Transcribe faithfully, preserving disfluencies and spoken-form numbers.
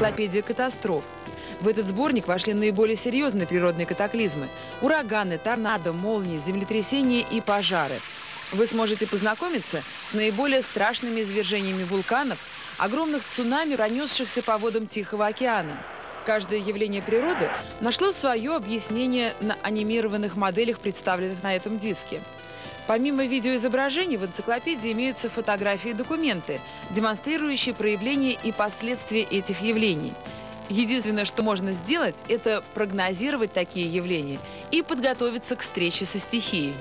«Энциклопедия катастроф». В этот сборник вошли наиболее серьезные природные катаклизмы – ураганы, торнадо, молнии, землетрясения и пожары. Вы сможете познакомиться с наиболее страшными извержениями вулканов, огромных цунами, пронесшихся по водам Тихого океана. Каждое явление природы нашло свое объяснение на анимированных моделях, представленных на этом диске. Помимо видеоизображений в энциклопедии имеются фотографии и документы, демонстрирующие проявления и последствия этих явлений. Единственное, что можно сделать, это прогнозировать такие явления и подготовиться к встрече со стихией.